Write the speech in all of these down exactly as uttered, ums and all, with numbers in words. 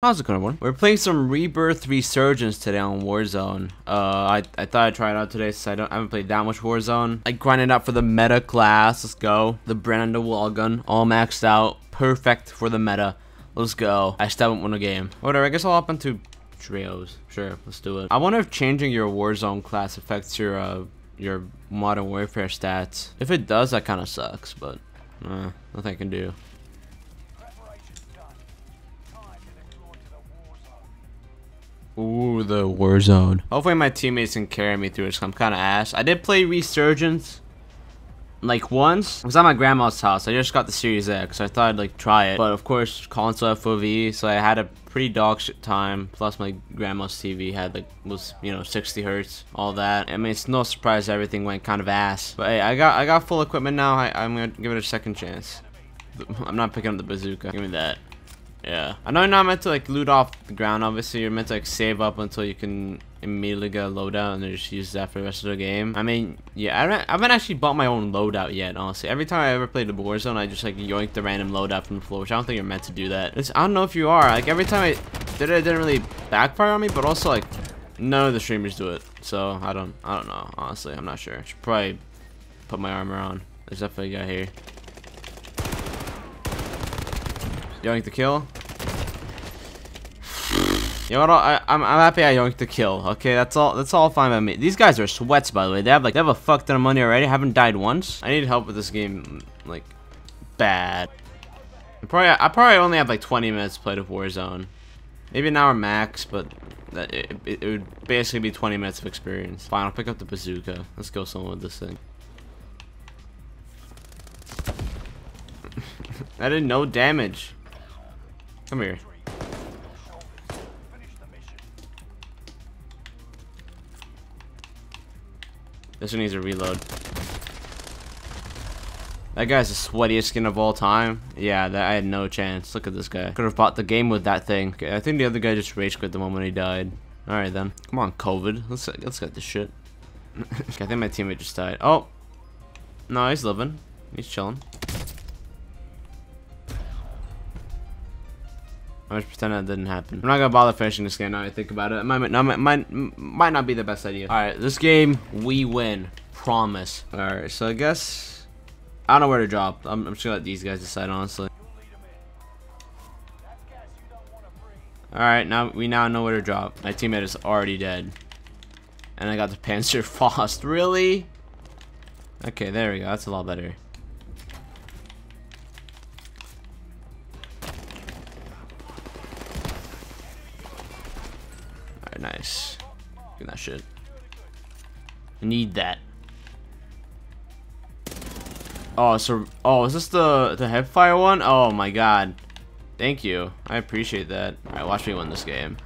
How's it going, everyone? We're playing some Rebirth Resurgence today on Warzone. Uh, I, I thought I'd try it out today since I, don't, I haven't played that much Warzone. I grinded out for the meta class. Let's go. The brand new wall gun, all maxed out. Perfect for the meta. Let's go. I still haven't won a game. Whatever, I guess I'll hop into Trios. Sure, let's do it. I wonder if changing your Warzone class affects your, uh, your Modern Warfare stats. If it does, that kind of sucks, but uh, nothing I can do. Ooh, the Warzone. Hopefully my teammates can carry me through it, because I'm kind of ass. I did play Resurgence, like, once. It was at my grandma's house. I just got the series X, so I thought I'd, like, try it. But, of course, console F O V, so I had a pretty dog shit time. Plus, my grandma's T V had, like, was, you know, sixty hertz, all that. I mean, it's no surprise everything went kind of ass. But, hey, I got I got full equipment now. I, I'm going to give it a second chance. I'm not picking up the bazooka. Give me that. Yeah, I know you're not meant to like loot off the ground, obviously. You're meant to like save up until you can immediately get a loadout and then just use that for the rest of the game. I mean, yeah, I haven't, I haven't actually bought my own loadout yet, honestly. Every time I ever played the Warzone, I just like yoinked the random loadout from the floor, which I don't think you're meant to do that. It's, I don't know if you are. Like, every time I did it, it didn't really backfire on me, but also like none of the streamers do it. So I don't, I don't know, honestly. I'm not sure. I should probably put my armor on. There's definitely a guy here. Yoink the kill. You know what? I, I'm, I'm happy I yoinked the kill. Okay, that's all. That's all fine by me. These guys are sweats, by the way. They have like they have a fuck ton of money already. I haven't died once. I need help with this game, like, bad. I probably I probably only have like twenty minutes played of Warzone, maybe an hour max, but that it, it, it would basically be twenty minutes of experience. Fine, I'll pick up the bazooka. Let's go somewhere with this thing. I did no damage. Come here. This one needs a reload. That guy's the sweatiest skin of all time. Yeah, that I had no chance. Look at this guy. Could have bought the game with that thing. Okay, I think the other guy just rage quit the moment he died. All right then. Come on, COVID. Let's let's get this shit. Okay, I think my teammate just died. Oh, no, he's living. He's chilling. I just pretend that didn't happen. I'm not gonna bother finishing this game now I think about it. It might, might, might, might not be the best idea. Alright, this game, we win. Promise. Alright, so I guess... I don't know where to drop. I'm, I'm just gonna let these guys decide, honestly. Alright, now we now know where to drop. My teammate is already dead. And I got the Panzerfaust. Really? Okay, there we go. That's a lot better. Nice. Look at that shit. I need that. Oh, so oh, is this the the headfire one? Oh my god. Thank you. I appreciate that. All right, watch me win this game.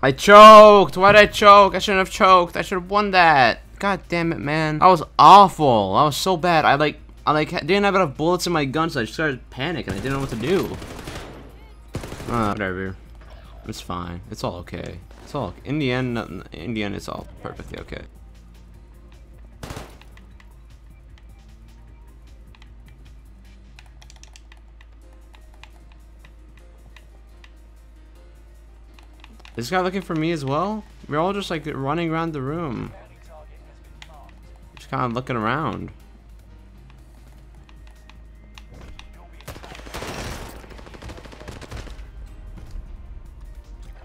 I choked! Why did I choke? I shouldn't have choked. I should have won that. God damn it, man. I was awful. I was so bad. I like, I like didn't have enough bullets in my gun, so I just started panicking. I didn't know what to do. Uh, whatever. It's fine. It's all okay. It's all okay. In the end, nothing, in the end, it's all perfectly okay. Is this guy looking for me as well? We're all just like running around the room. Just kind of looking around.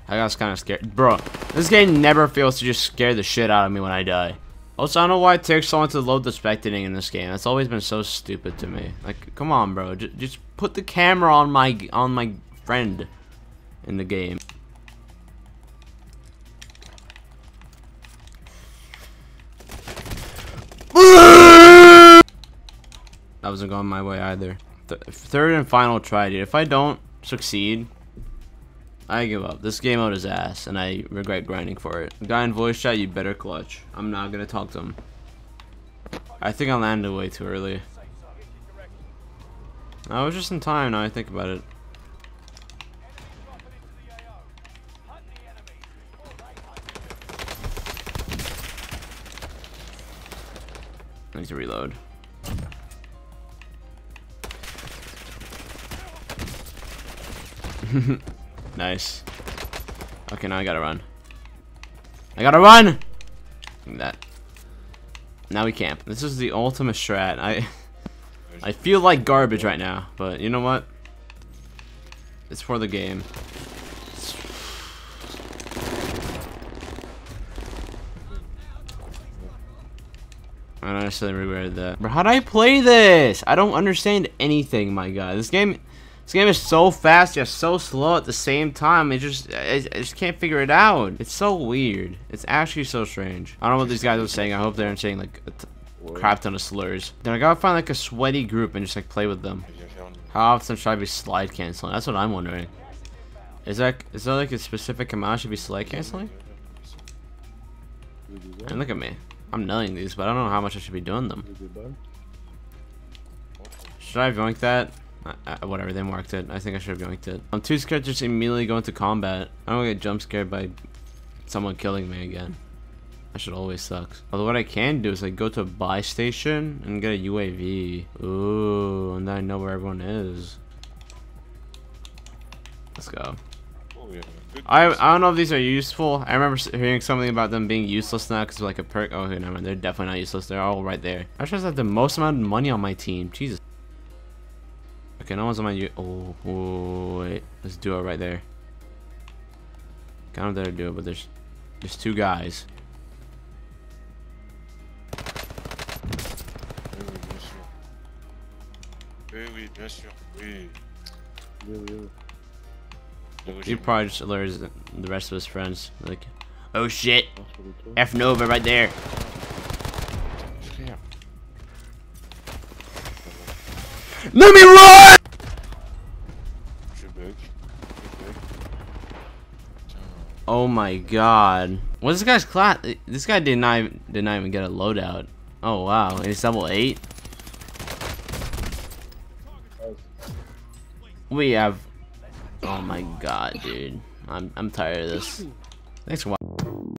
I got kind of scared. Bro, this game never fails to just scare the shit out of me when I die. Also, I don't know why it takes so long to load the spectating in this game. That's always been so stupid to me. Like, come on, bro. Just, just put the camera on my, on my friend in the game. That wasn't going my way either. Th third and final try, dude. If I don't succeed, I give up. This game out is ass, and I regret grinding for it. The guy in voice chat, you better clutch. I'm not gonna talk to him. I think I landed way too early. I was just in time now I think about it. I need to reload. Nice. Okay, now I gotta run. I gotta run! Look at that. Now we camp. This is the ultimate strat. I I feel like garbage right now, but you know what? It's for the game. I don't necessarily regret that. Bro, how do I play this? I don't understand anything, my god. This game this game is so fast yet so slow at the same time. It just I, I just can't figure it out. It's so weird. It's actually so strange. I don't know what these guys are saying. I hope they aren't saying like a t crap ton of slurs. Then I gotta find like a sweaty group and just like play with them. How often should I be slide canceling? That's what I'm wondering. Is that is that like a specific amount I should be slide canceling? And look at me. I'm nailing these, but I don't know how much I should be doing them. Should I have yoinked that? I, I, whatever, they marked it. I think I should have yoinked it. I'm too scared to just immediately go into combat. I don't get jump scared by someone killing me again. That shit always sucks. Although what I can do is like go to a buy station and get a U A V. Ooh, and then I know where everyone is. Let's go. I, I don't know if these are useful. I remember hearing something about them being useless now because like a perk. Oh, okay, never mind. They're definitely not useless. They're all right there. I just have the most amount of money on my team. Jesus. Okay, no one's on my U. Oh, oh, wait. Let's do it right there. Kind of there to do it, but there's there's two guys. Oui, oui, bien sûr. Oui. Oui, oui. He probably just alerts the rest of his friends. Like, oh shit, F Nova right there. Let me run! Oh my god! What's this guy's class? This guy did not even, did not even get a loadout. Oh wow, and he's level eight. We have. Oh my god, dude. I'm, I'm tired of this. Thanks for watching.